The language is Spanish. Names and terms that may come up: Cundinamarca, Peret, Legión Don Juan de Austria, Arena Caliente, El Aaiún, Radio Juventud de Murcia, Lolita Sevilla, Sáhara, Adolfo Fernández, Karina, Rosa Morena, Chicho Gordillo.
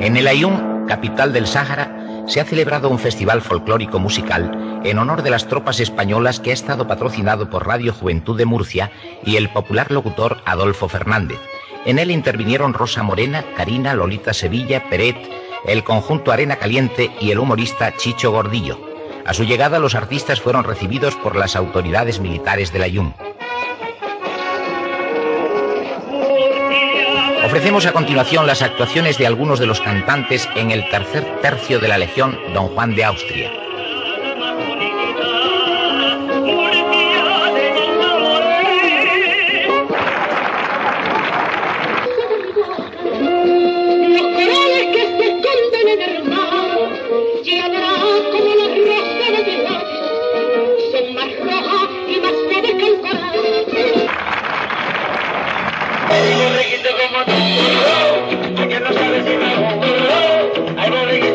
En El Aaiún, capital del Sáhara, se ha celebrado un festival folclórico musical en honor de las tropas españolas que ha estado patrocinado por Radio Juventud de Murcia y el popular locutor Adolfo Fernández. En él intervinieron Rosa Morena, Karina, Lolita Sevilla, Peret, el conjunto Arena Caliente y el humorista Chicho Gordillo. A su llegada, los artistas fueron recibidos por las autoridades militares del Aaiún. Ofrecemos a continuación las actuaciones de algunos de los cantantes en el tercer tercio de la Legión Don Juan de Austria. Como tú, que no sabes si me juro, algo de